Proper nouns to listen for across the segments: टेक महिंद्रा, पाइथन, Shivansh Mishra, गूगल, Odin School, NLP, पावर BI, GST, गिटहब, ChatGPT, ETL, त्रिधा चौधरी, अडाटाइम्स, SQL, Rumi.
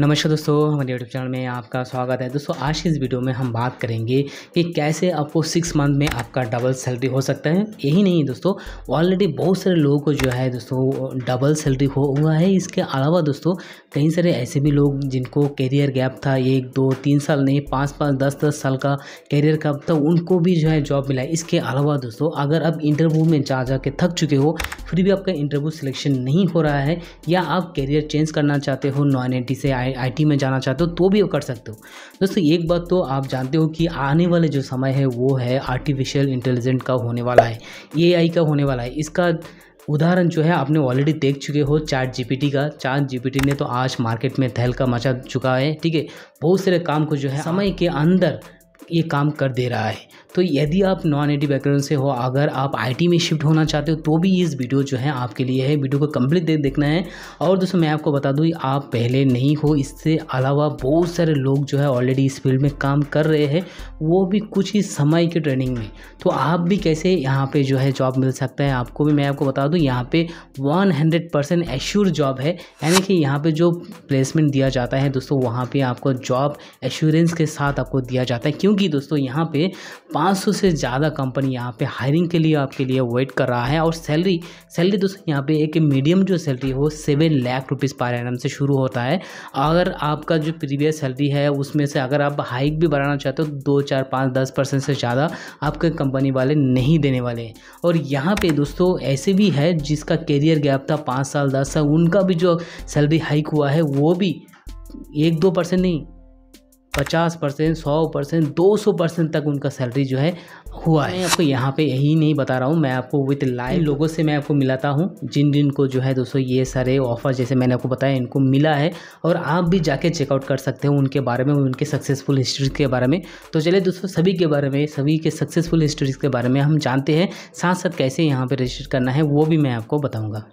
नमस्कार दोस्तों, हमारे यूट्यूब चैनल में आपका स्वागत है। दोस्तों आज की इस वीडियो में हम बात करेंगे कि कैसे आपको 6 मंथ में आपका डबल सैलरी हो सकता है। यही नहीं दोस्तों, ऑलरेडी बहुत सारे लोगों को जो है दोस्तों डबल सैलरी हुआ है। इसके अलावा दोस्तों कई सारे ऐसे भी लोग जिनको कैरियर गैप था, 1 2 3 साल नहीं 5 5 10 10 साल का कैरियर गैप था, उनको भी जो है जॉब मिला। इसके अलावा दोस्तों अगर आप इंटरव्यू में जा के थक चुके हो, फिर भी आपका इंटरव्यू सिलेक्शन नहीं हो रहा है, या आप कैरियर चेंज करना चाहते हो, नॉन IT से IT में जाना चाहते हो तो भी कर सकते हो। दोस्तों एक बात तो आप जानते हो कि आने वाले जो समय है वो है आर्टिफिशियल इंटेलिजेंट का होने वाला है, AI का होने वाला है। इसका उदाहरण जो है आपने ऑलरेडी देख चुके हो ChatGPT का। ChatGPT ने तो आज मार्केट में तहलका मचा चुका है, ठीक है। बहुत सारे काम को जो है समय के अंदर ये काम कर दे रहा है। तो यदि आप नॉन IT बैकग्राउंड से हो, अगर आप IT में शिफ्ट होना चाहते हो तो भी इस वीडियो जो है आपके लिए है। वीडियो को कंप्लीट देखना है। और दोस्तों मैं आपको बता दूँ, आप पहले नहीं हो, इससे अलावा बहुत सारे लोग जो है ऑलरेडी इस फील्ड में काम कर रहे हैं, वो भी कुछ ही समय की ट्रेनिंग में। तो आप भी कैसे यहाँ पर जो है जॉब मिल सकता है आपको भी मैं आपको बता दूँ। यहाँ पर 100% एश्योर जॉब है, यानी कि यहाँ पर जो प्लेसमेंट दिया जाता है दोस्तों वहाँ पर आपको जॉब एश्योरेंस के साथ आपको दिया जाता है, क्योंकि दोस्तों यहाँ पे 500 से ज़्यादा कंपनी यहाँ पे हायरिंग के लिए आपके लिए वेट कर रहा है। और सैलरी दोस्तों यहाँ पे एक मीडियम जो सैलरी हो 7 लाख रुपीज़ पर एनम से शुरू होता है। अगर आपका जो प्रीवियस सैलरी है उसमें से अगर आप हाइक भी बढ़ाना चाहते हो 2 4 5 10% से ज़्यादा आपके कंपनी वाले नहीं देने वाले हैं। और यहाँ पर दोस्तों ऐसे भी है जिसका कैरियर गैप था 5 साल 10 साल, उनका भी जो सैलरी हाइक हुआ है वो भी 1-2% नहीं, 50%, 100%, 200% तक उनका सैलरी जो है हुआ है। मैं आपको यहाँ पे यही नहीं बता रहा हूँ, मैं आपको विद लाइव लोगों से मैं आपको मिलाता हूँ जिन को जो है दोस्तों ये सारे ऑफर जैसे मैंने आपको बताया इनको मिला है। और आप भी जाके चेकआउट कर सकते हो उनके बारे में, उनके सक्सेसफुल हिस्ट्रीज के बारे में। तो चलिए दोस्तों सभी के बारे में, सभी के सक्सेसफुल हिस्ट्रीज के बारे में हम जानते हैं, साथ साथ कैसे यहाँ पर रजिस्टर करना है वो भी मैं आपको बताऊँगा।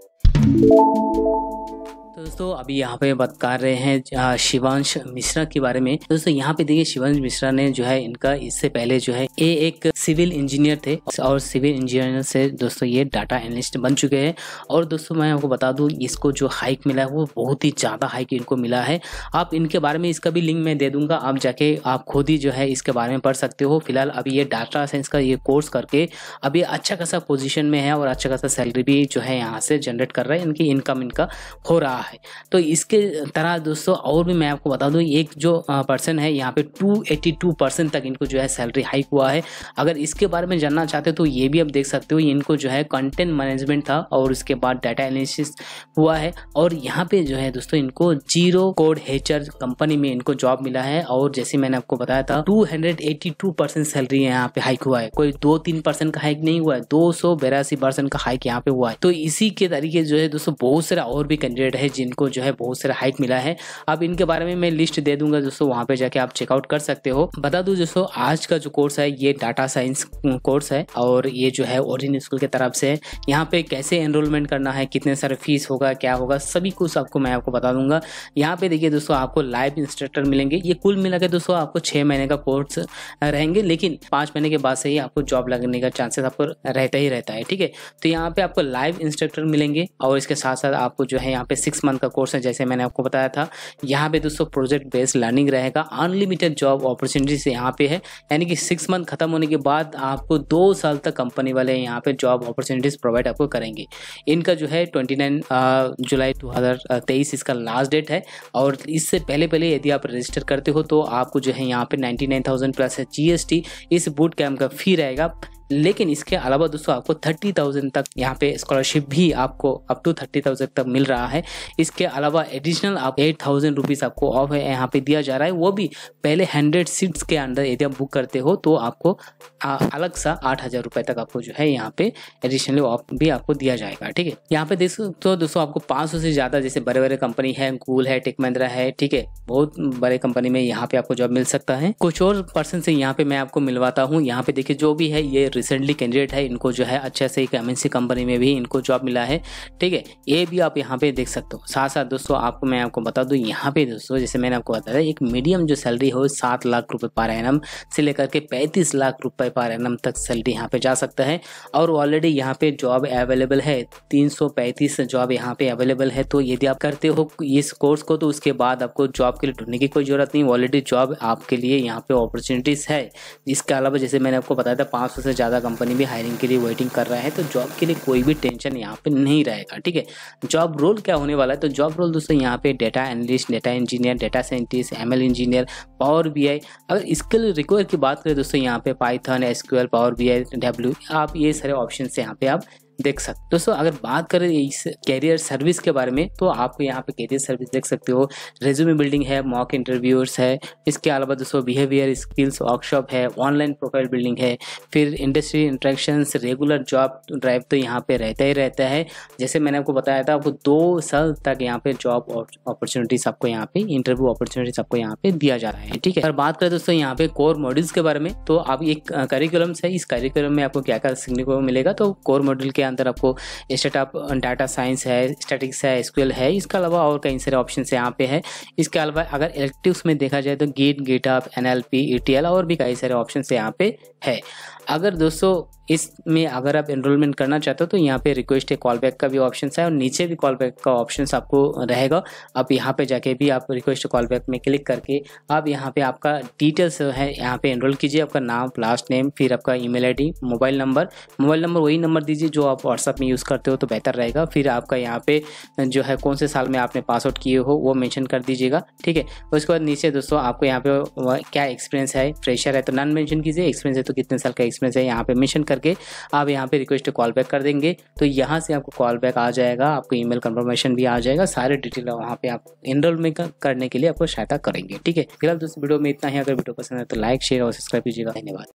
दोस्तों अभी यहाँ पे बात कर रहे हैं शिवांश मिश्रा के बारे में। दोस्तों यहाँ पे देखिए शिवांश मिश्रा ने जो है इनका इससे पहले जो है ये एक सिविल इंजीनियर थे, और सिविल इंजीनियर से दोस्तों ये डाटा एनालिस्ट बन चुके हैं। और दोस्तों मैं आपको बता दूँ इसको जो हाइक मिला है वो बहुत ही ज़्यादा हाइक इनको मिला है। आप इनके बारे में इसका भी लिंक मैं दे दूँगा, आप जाके आप खुद ही जो है इसके बारे में पढ़ सकते हो। फिलहाल अभी ये डाटा साइंस का ये कोर्स करके अभी अच्छा खासा पोजिशन में है और अच्छा खासा सैलरी भी जो है यहाँ से जनरेट कर रहा है, इनकी इनकम इनका हो रहा है। तो इसके तरह दोस्तों और भी मैं आपको बता दूं, एक जो पर्सन है यहाँ पे 282% तक इनको जो है सैलरी हाइक हुआ है। अगर इसके बारे में जानना चाहते हो तो ये भी आप देख सकते हो। इनको जो है कंटेंट मैनेजमेंट था और उसके बाद डाटा एनालिसिस हुआ है, और यहाँ पे जो है दोस्तों इनको जीरो कोड हैकर कंपनी में इनको जॉब मिला है। और जैसे मैंने आपको बताया था 282% सैलरी यहाँ पे हाइक हुआ है, कोई 2-3% का हाइक नहीं हुआ है, 282% का हाइक यहाँ पे हुआ है। तो इसी के तरीके जो है दोस्तों बहुत सारा और भी कैंडिडेट है जिनको जो है बहुत सारा हाइक मिला है। अब इनके बारे में मैं लिस्ट दे दूंगा दोस्तों, वहां पे जाके आप चेकआउट कर सकते हो। बता दूं दोस्तों आज का जो कोर्स है ये डाटा साइंस कोर्स है, और ये जो है OdinSchool की तरफ से है। यहाँ पे कैसे एनरोलमेंट करना है, कितने सारे फीस होगा, क्या होगा, सभी कुछ आपको मैं आपको बता दूंगा। यहाँ पे देखिए दोस्तों आपको लाइव इंस्ट्रक्टर मिलेंगे। ये कुल मिला के दोस्तों आपको 6 महीने का कोर्स रहेंगे, लेकिन 5 महीने के बाद से ही आपको जॉब लगने का चांसेस आपको रहता ही रहता है, ठीक है। तो यहाँ पे आपको लाइव इंस्ट्रक्टर मिलेंगे, और इसके साथ साथ आपको जो है यहाँ पे 6 मंथ का कोर्स है जैसे मैंने आपको बताया था। यहाँ पे दोस्तों प्रोजेक्ट बेस्ड लर्निंग रहेगा, अनलिमिटेड जॉब अपॉर्चुनिटीज यहाँ पे है, यानी कि 6 मंथ खत्म होने के बाद आपको 2 साल तक कंपनी वाले यहाँ पे जॉब अपॉर्चुनिटीज प्रोवाइड आपको करेंगे। इनका जो है 29 जुलाई 2023 इसका लास्ट डेट है, और इससे पहले यदि आप रजिस्टर करते हो तो आपको जो है यहाँ पे 99,000 प्लस GST इस बूट कैम्प का फी रहेगा। लेकिन इसके अलावा दोस्तों आपको 30,000 तक यहाँ पे स्कॉलरशिप भी आपको अप टू 30,000 तक मिल रहा है। इसके अलावा एडिशनल आप 8,000 रुपीज़ आपको ऑफ है यहाँ पे दिया जा रहा है, वो भी पहले 100 सीट्स के अंदर यदि आप बुक करते हो तो आपको अलग सा 8,000 रुपये तक आपको जो है यहाँ पे एडिशनल ऑफ भी आपको दिया जाएगा, ठीक है। यहाँ पे देख तो दोस्तों आपको 500 से ज़्यादा जैसे बड़े बड़े कंपनी है, गूगल है, टेक महिंद्रा है, ठीक है, बहुत बड़े कंपनी में यहाँ पे आपको जॉब मिल सकता है। कुछ और पर्सन से यहाँ पे मैं आपको मिलवाता हूँ। यहाँ पे देखिए जो भी है ये रिसेंटली कैंडिडेट है, इनको जो है अच्छे से एक एमएनसी कंपनी में भी इनको जॉब मिला है, ठीक है, ये भी आप यहाँ पे देख सकते हो। साथ साथ दोस्तों आपको मैं आपको बता दूँ, यहाँ पे दोस्तों जैसे मैंने आपको बताया एक मीडियम जो सैलरी हो 7 लाख रुपए पर एनम से लेकर के 35 लाख रुपए पर एनम तक सैलरी यहाँ पे जा सकता है। और ऑलरेडी यहाँ पे जॉब अवेलेबल है, 335 जॉब यहाँ पे अवेलेबल है। तो यदि आप करते हो इस कोर्स को तो उसके बाद आपको जॉब के लिए ढूंढने की कोई जरूरत नहीं, ऑलरेडी जॉब आपके लिए यहाँ पे अपॉर्चुनिटीज है। इसके अलावा जैसे मैंने आपको बताया था 500 से ज़्यादा कंपनी भी हायरिंग के लिए वेटिंग कर रहा है, तो जॉब के लिए कोई भी टेंशन यहाँ पे नहीं रहेगा, ठीक है। जॉब रोल क्या होने वाला है, तो जॉब रोल दोस्तों यहाँ पे data analyst, data engineer, data scientist, ML engineer, पावर BI। अगर स्किल रिक्वायर की बात करें दोस्तों यहाँ पे पाइथन, SQL, पावर BI, W, आप ये सारे ऑप्शन यहाँ पे आप देख सकते हो। दोस्तों अगर बात करें इस कैरियर सर्विस के बारे में, तो आप यहाँ पे कैरियर सर्विस देख सकते हो। रेज्यूमे बिल्डिंग है, मॉक इंटरव्यूज है, इसके अलावा दोस्तों बिहेवियर स्किल्स वर्कशॉप है, ऑनलाइन प्रोफाइल बिल्डिंग है, फिर industry interactions, regular job drive तो यहाँ पे रहता ही रहता है। जैसे मैंने आपको बताया था आपको 2 साल तक यहाँ पे जॉब अपॉर्चुनिटीज आपको यहाँ पे इंटरव्यू अपॉर्चुनिटीज आपको यहाँ पे दिया जा रहा है, ठीक है। अगर बात करें दोस्तों यहाँ पे कोर मॉड्यूल्स के बारे में, तो आप एक करिकुलम्स है, इस करिकुलम में आपको क्या क्या सीखने को मिलेगा, तो कोर मॉड्यूल के अंदर आपको स्टार्टअप डाटा साइंस है, स्टैटिक्स है, SQL है, इसके अलावा और कई सारे ऑप्शन यहाँ पे है। इसके अलावा अगर इलेक्टिव्स में देखा जाए तो गिट, गिटहब, NLP, ETL और भी कई सारे ऑप्शन यहाँ पे है। अगर दोस्तों इसमें अगर आप एनरोलमेंट करना चाहते हो तो यहाँ पे रिक्वेस्ट है, कॉल बैक का भी ऑप्शन है और नीचे भी कॉल बैक का ऑप्शन आपको रहेगा। आप यहाँ पे जाके भी आप रिक्वेस्ट कॉल बैक में क्लिक करके आप यहाँ पे आपका डिटेल्स है यहाँ पे एनरोल कीजिए, आपका नाम, लास्ट नेम, फिर आपका ईमेल आईडी, मोबाइल नंबर वही नंबर दीजिए जो आप व्हाट्सअप में यूज़ करते हो तो बेहतर रहेगा। फिर आपका यहाँ पे जो है कौन से साल में आपने पास आउट किए हो वो मेंशन कर दीजिएगा, ठीक है। उसके बाद नीचे दोस्तों आपको यहाँ पे क्या एक्सपीरियंस है, फ्रेशर है तो नॉन मेंशन कीजिए, एक्सपीरियंस है तो कितने साल का एक्सपीरियंस है यहाँ पे मेंशन करके आप यहाँ पे रिक्वेस्ट कॉल बैक कर देंगे तो यहाँ से आपको कॉल बैक आ जाएगा, आपको ईमेल कंफर्मेशन भी आ जाएगा, सारे डिटेल वहाँ पे आप एनरोलमेंट करने के लिए आपको सहायता करेंगे, ठीक है। फिलहाल दोस्तों वीडियो में इतना ही। अगर वीडियो पसंद है तो लाइक, शेयर और सब्सक्राइब कीजिएगा। धन्यवाद।